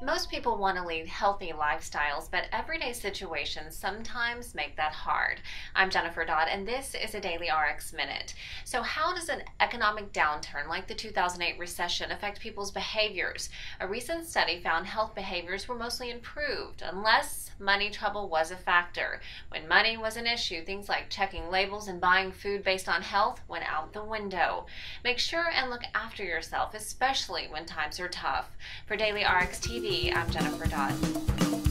Most people want to lead healthy lifestyles, but everyday situations sometimes make that hard. I'm Jennifer Dodd, and this is a Daily RX Minute. So how does an economic downturn like the 2008 recession affect people's behaviors? A recent study found health behaviors were mostly improved, unless money trouble was a factor. When money was an issue, things like checking labels and buying food based on health went out the window. Make sure and look after yourself, especially when times are tough. For Daily RX TV, I'm Jennifer Dodd.